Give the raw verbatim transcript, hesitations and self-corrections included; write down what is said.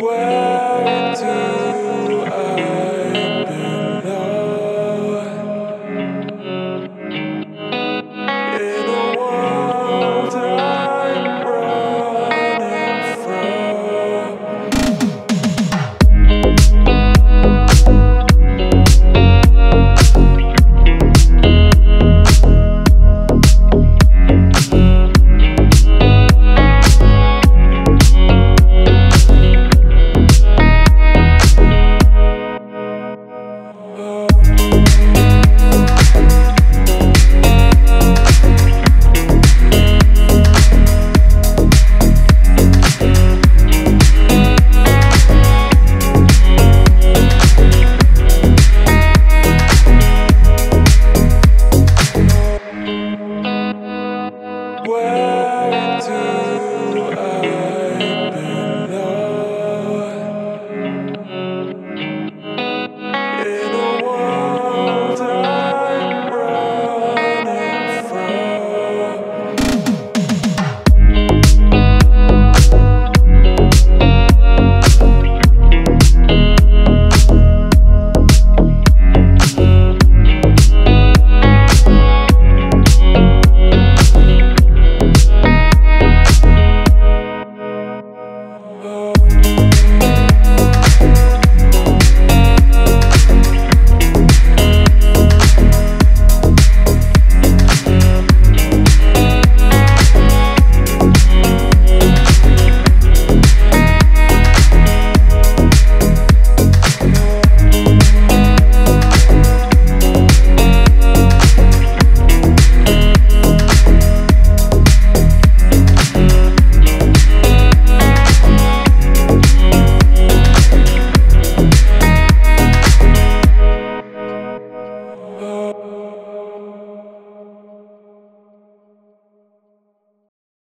Where to?